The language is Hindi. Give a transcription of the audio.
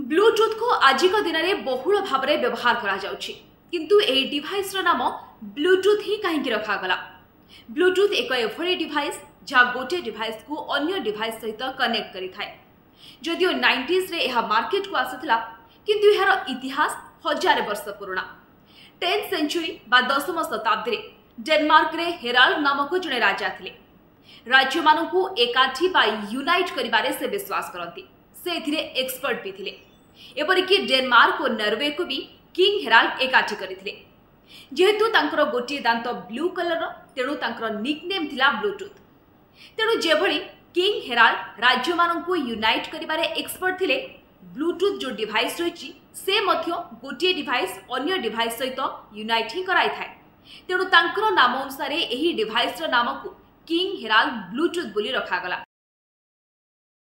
ब्लूटूथ को आज दिन में बहुल भाव में व्यवहार किंतु एही डिवाइस रो नाम ब्लूटूथ ही कहीं रखागला। ब्लूटूथ एक एभली डिवाइस जहाँ गोटे डिवाइस को अन्य डिवाइस सहित कनेक्ट करि थाए। जदियो 90s रे यह मार्केट को आसला किंतु यार इतिहास हजार वर्ष पुराणा। 10th सेंचुरी बा 10वीं शताब्दी डेनमार्क रे हेराल्ड नामक जड़े राजा थिले। राज्य मानू एकाठी बा यूनाइट करिबारे से विश्वास करती से एक्सपर्ट भी थिले। एपरिकि डेनमार्क और नॉर्वे को भी किंग हेराल्ड एकाठी करथिले। जेहेतु तांकर गोटे दांत ब्लू कलर तेणु तांकर निकनेम थिला ब्लूटूथ। तेणु जेभली किंग हेराल्ड राज्य मानू यूनाइट कर एक्सपर्ट थिले, ब्लूटूथ जो डिवाइस रही से गोटे डिवाइस अन्य डिवाइस सहित यूनाइट ही कराई थाए। तेणु तांकर नाम अनुसार यही डिवाइस रो नाम को किंग हेराल्ड ब्लूटूथ बोली रखागला।